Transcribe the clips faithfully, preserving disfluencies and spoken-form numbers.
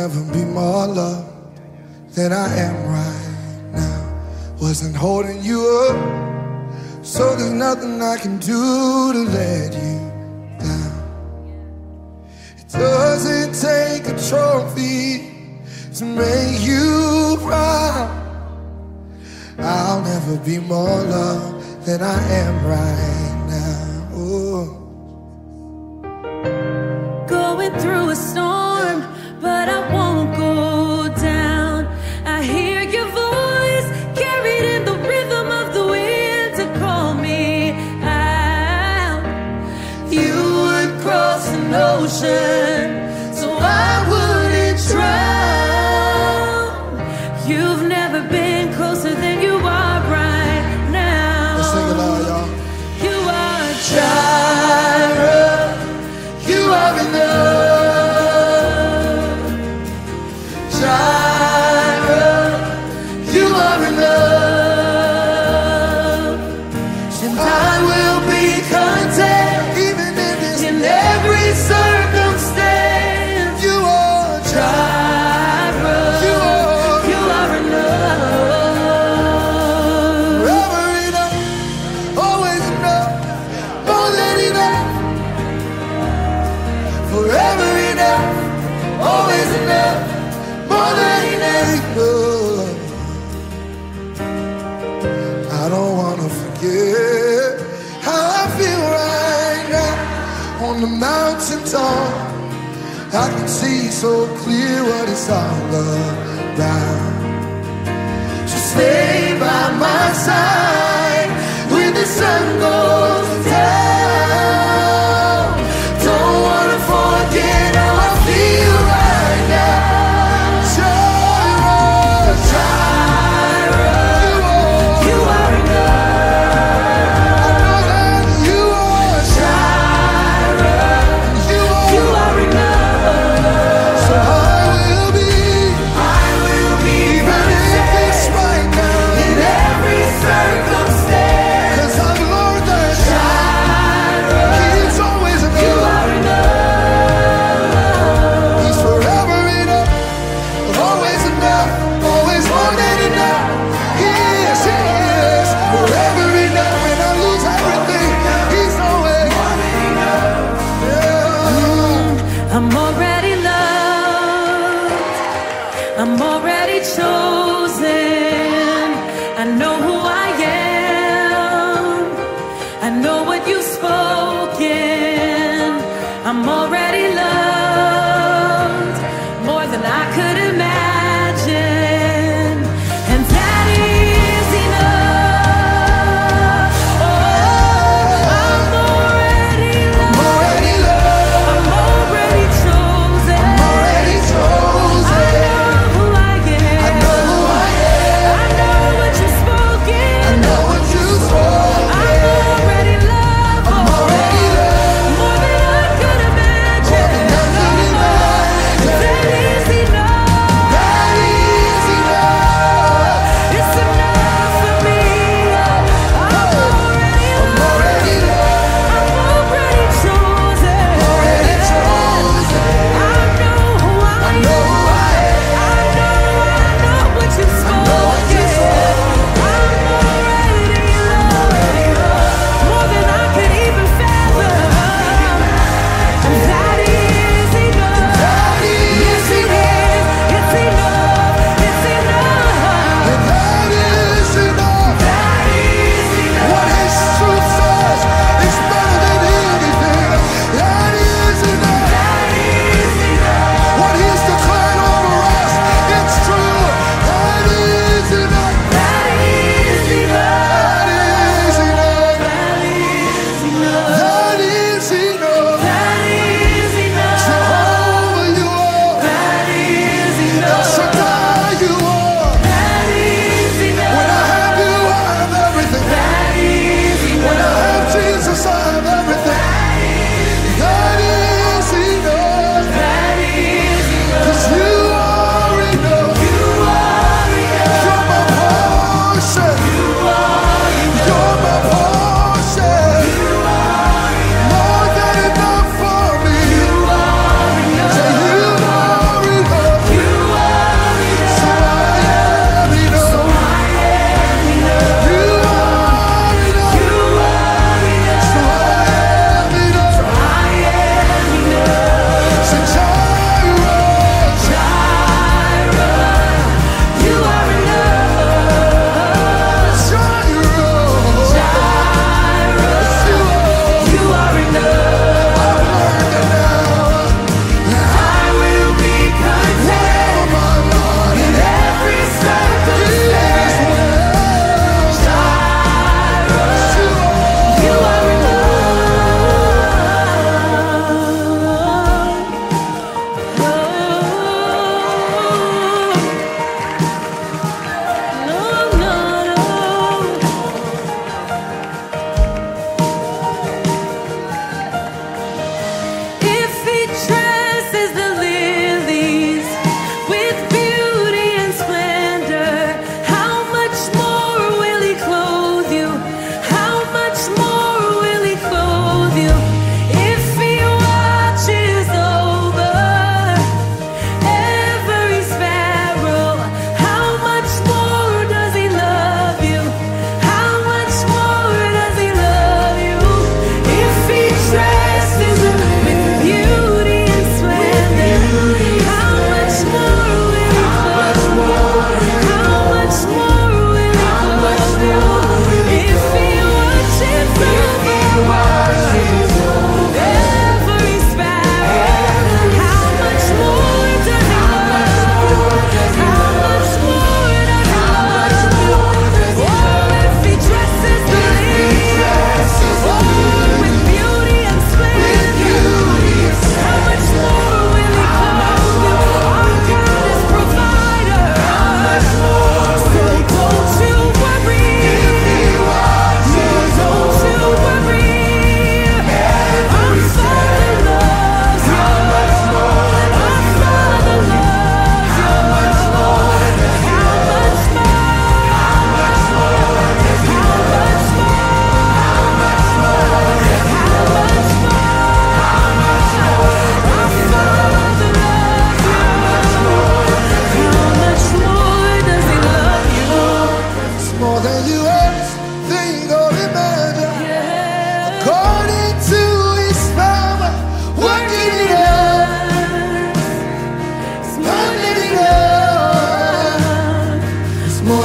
never be more loved than I am right now. Wasn't holding you up, so there's nothing I can do to let you down. It doesn't take a trophy to make you proud. I'll never be more loved than I am right now. Ooh. Going through a storm, but I won't go down. I hear your voice carried in the rhythm of the wind to call me out. You would cross an ocean, so I wouldn't drown. You've never been closer than mountaintop. I can see so clear what it's all about. So stay by my side when the sun goes down. Don't wanna forget how I feel right now. Jireh, Jireh, you are enough. You are enough. So I will be, I will be.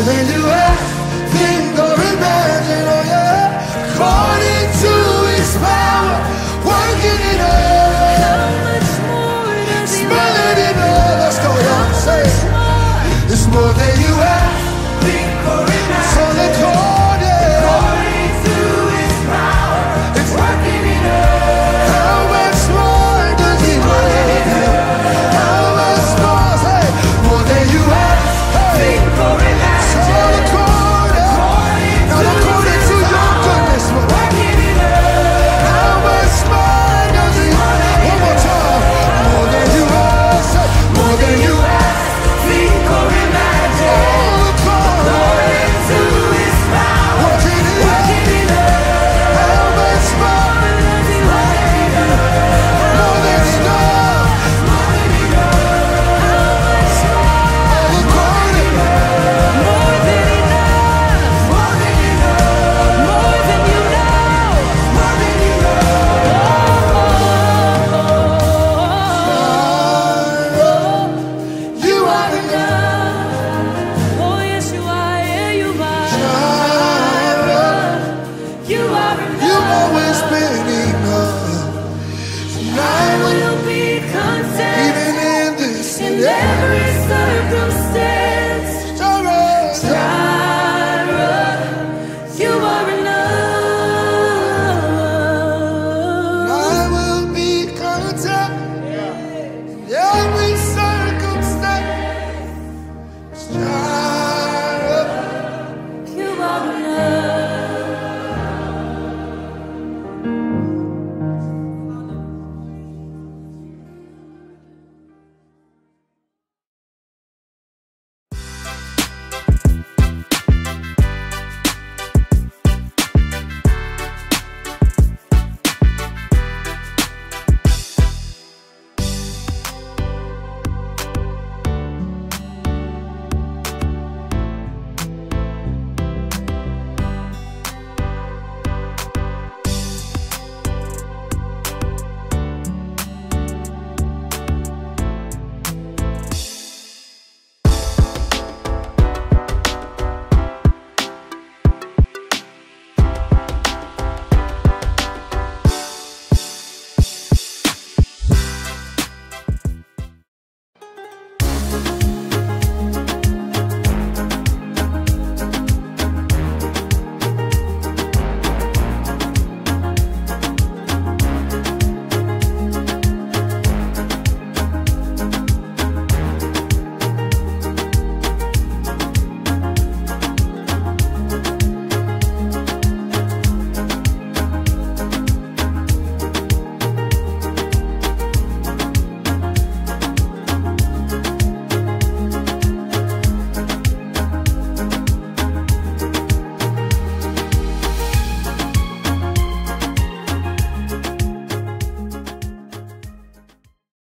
When you think or imagine, oh yeah, according to His power, working in us. How much more does He want? Let's go, y'all, say it. It's more than you think or imagine.